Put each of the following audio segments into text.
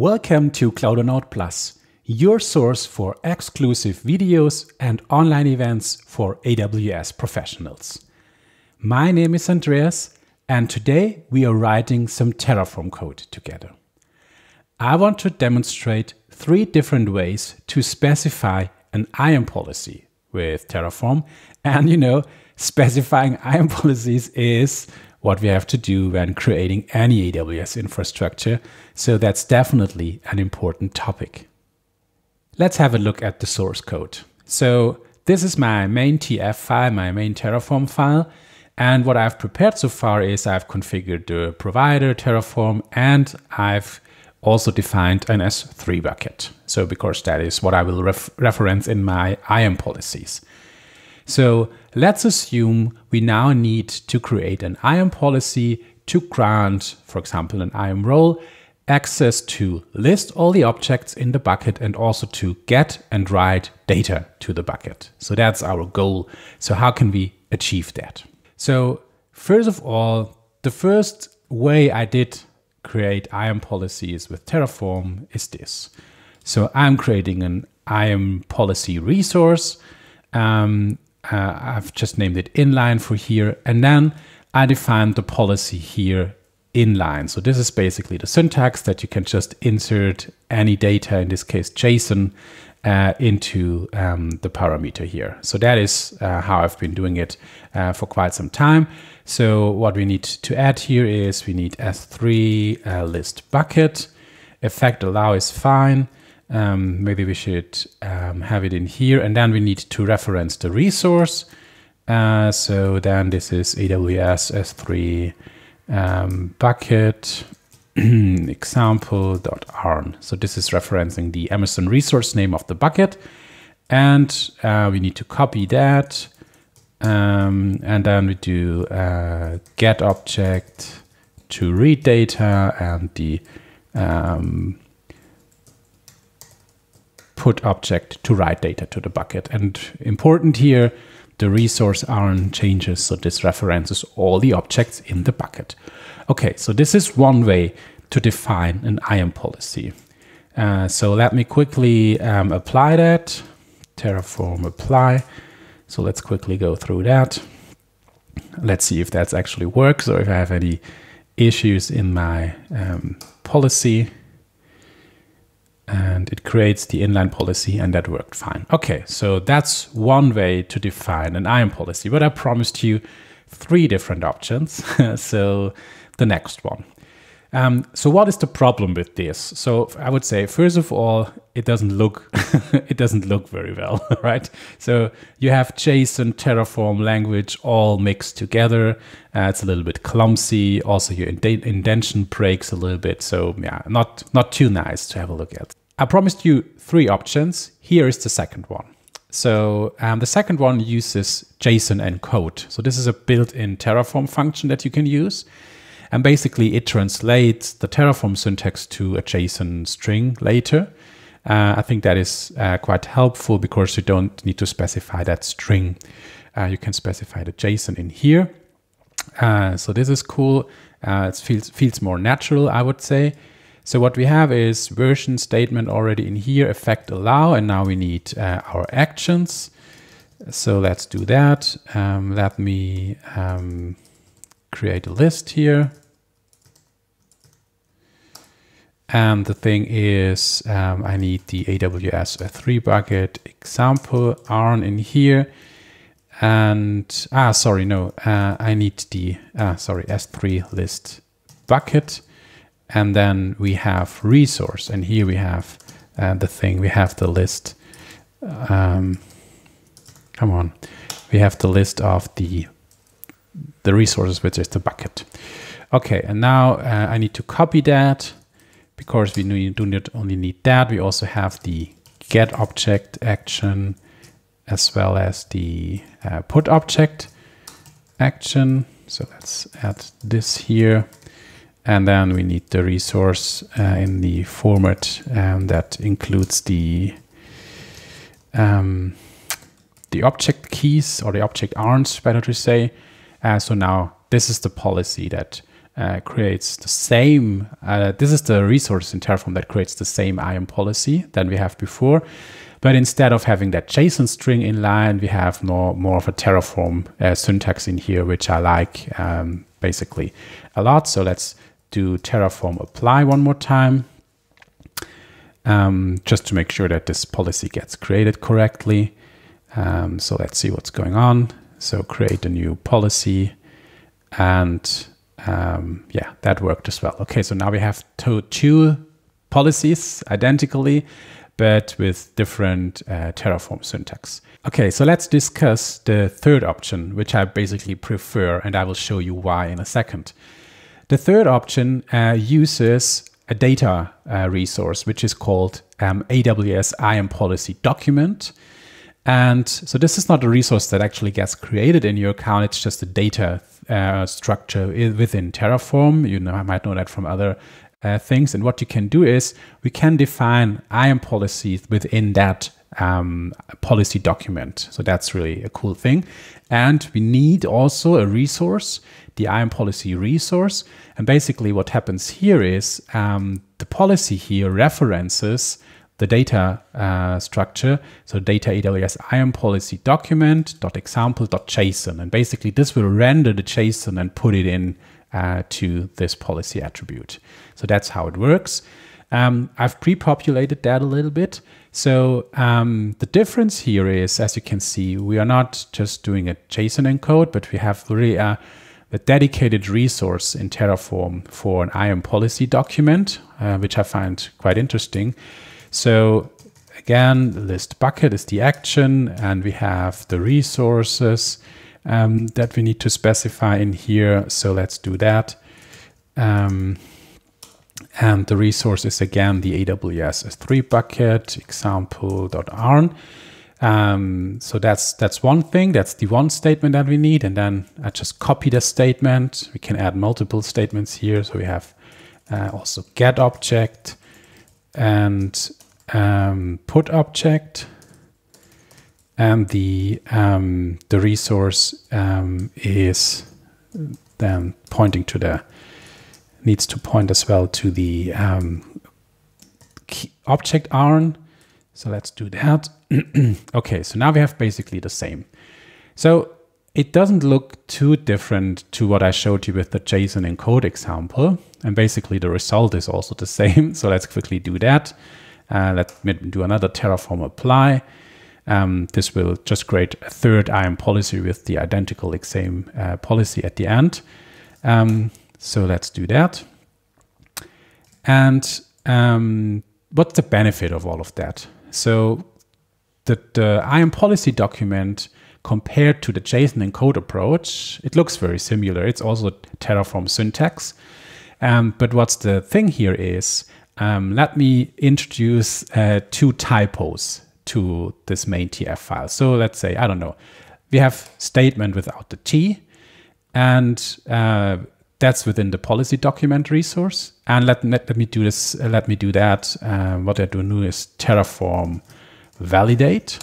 Welcome to Cloudonaut Plus, your source for exclusive videos and online events for AWS professionals. My name is Andreas, and today we are writing some Terraform code together. I want to demonstrate three different ways to specify an IAM policy with Terraform. And you know, specifying IAM policies is what we have to do when creating any AWS infrastructure. So that's definitely an important topic. Let's have a look at the source code. So this is my main TF file, my main Terraform file. And what I've prepared so far is I've configured the provider Terraform, and I've also defined an S3 bucket. So because that is what I will reference in my IAM policies. So let's assume we now need to create an IAM policy to grant, for example, an IAM role access to list all the objects in the bucket and also to get and write data to the bucket. So that's our goal. So how can we achieve that? So first of all, the first way I did create IAM policies with Terraform is this. So I'm creating an IAM policy resource. I've just named it inline for here. And then I defined the policy here inline. So this is basically the syntax that you can just insert any data, in this case JSON, into the parameter here. So that is how I've been doing it for quite some time. So what we need to add here is we need S3 list bucket. Effect allow is fine. Maybe we should have it in here, and then we need to reference the resource. So then this is AWS S3 bucket example.arn. So this is referencing the Amazon resource name of the bucket, and we need to copy that. And then we do get object to read data, and the put object to write data to the bucket. And important here, the resource aren't changes, so this references all the objects in the bucket. Okay, so this is one way to define an IAM policy. So let me quickly apply that. Terraform apply. So let's quickly go through that. Let's see if that's actually works or if I have any issues in my policy. And it creates the inline policy, and that worked fine. Okay, so that's one way to define an IAM policy, but I promised you three different options. So the next one. So what is the problem with this? So I would say, first of all, it doesn't look, it doesn't look very well, right? So you have JSON, Terraform, language, all mixed together. It's a little bit clumsy. Also your indentation breaks a little bit. So yeah, not too nice to have a look at. I promised you three options. Here is the second one. So the second one uses jsonencode. So this is a built-in Terraform function that you can use. And basically it translates the Terraform syntax to a JSON string later. I think that is quite helpful because you don't need to specify that string. You can specify the JSON in here. So this is cool. It feels more natural, I would say. So what we have is version statement already in here, effect allow, and now we need our actions. So let's do that. Let me create a list here. And the thing is, I need the AWS S3 bucket example ARN in here. And, sorry, no, I need the, S3 list bucket. And then we have resource, and here we have the thing, we have the list. Come on, we have the list of the resources, which is the bucket. Okay, and now I need to copy that because we do not only need that, we also have the get object action as well as the put object action. So let's add this here. And then we need the resource in the format that includes the object keys, or the object arms, better to say. So now this is the policy that creates the same, this is the resource in Terraform that creates the same IAM policy than we have before. But instead of having that JSON string inline, we have more of a Terraform syntax in here, which I like basically a lot. So let's do Terraform apply one more time, just to make sure that this policy gets created correctly. So let's see what's going on. So create a new policy, and yeah, that worked as well. Okay, so now we have two policies identically, but with different Terraform syntax. Okay, so let's discuss the third option, which I basically prefer, and I will show you why in a second. The third option uses a data resource, which is called AWS IAM policy document. And so this is not a resource that actually gets created in your account. It's just a data structure within Terraform. You know, I might know that from other things. And what you can do is we can define IAM policies within that policy document. So that's really a cool thing. And we need also a resource, the IAM policy resource. And basically what happens here is the policy here references the data structure. So data AWS IAM policy document.example.json. And basically this will render the JSON and put it in to this policy attribute. So that's how it works. I've pre-populated that a little bit. So the difference here is, as you can see, we are not just doing a JSON encode, but we have really a dedicated resource in Terraform for an IAM policy document, which I find quite interesting. So again, the list bucket is the action, and we have the resources that we need to specify in here. So let's do that. And the resource is again the AWS S3 bucket example.arn. So that's one thing. That's the one statement that we need. And then I just copy the statement. We can add multiple statements here. So we have also get object and put object. And the resource is then pointing to the, needs to point as well to the object ARN. So let's do that. Okay, so now we have basically the same. So it doesn't look too different to what I showed you with the JSON encode example. And basically the result is also the same. So let's quickly do that. Let me do another Terraform apply. This will just create a third IAM policy with the identical same policy at the end. So let's do that. And what's the benefit of all of that? So the IAM policy document compared to the JSON encode approach, it looks very similar. It's also Terraform syntax. But what's the thing here is, let me introduce two typos to this main TF file. So let's say, I don't know, we have statement without the T, and that's within the policy document resource. And let me do this, let me do that. What I do now is Terraform validate.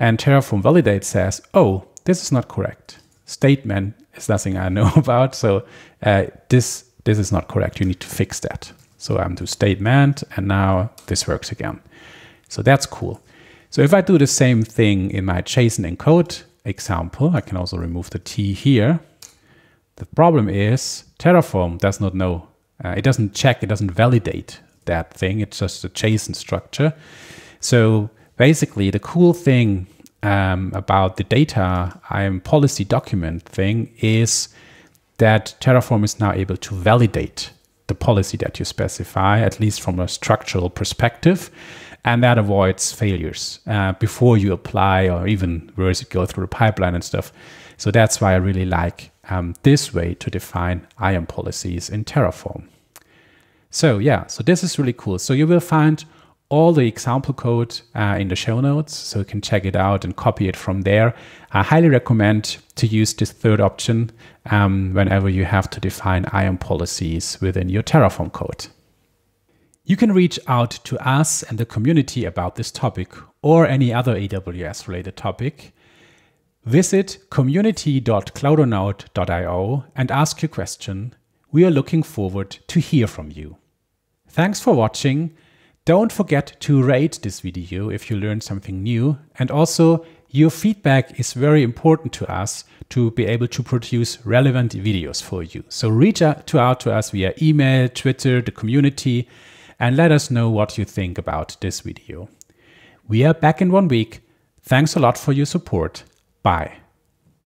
And Terraform validate says, oh, this is not correct. Statement is nothing I know about. So this is not correct. You need to fix that. So I'm to statement, and now this works again. So that's cool. So if I do the same thing in my JSON encode example, I can also remove the T here. The problem is Terraform does not know. It doesn't check, it doesn't validate that thing. It's just a JSON structure. So basically the cool thing about the data IAM policy document thing is that Terraform is now able to validate the policy that you specify, at least from a structural perspective. And that avoids failures before you apply, or even worse, go through a pipeline and stuff. So that's why I really like this way to define IAM policies in Terraform. So yeah, so this is really cool. So you will find all the example code in the show notes, so you can check it out and copy it from there. I highly recommend to use this third option whenever you have to define IAM policies within your Terraform code. You can reach out to us and the community about this topic or any other AWS related topic. Visit community.cloudonaut.io and ask your question. We are looking forward to hear from you. Thanks for watching. Don't forget to rate this video if you learned something new, and also your feedback is very important to us to be able to produce relevant videos for you. So reach out to us via email, Twitter, the community, and let us know what you think about this video. We are back in 1 week. Thanks a lot for your support. Bye.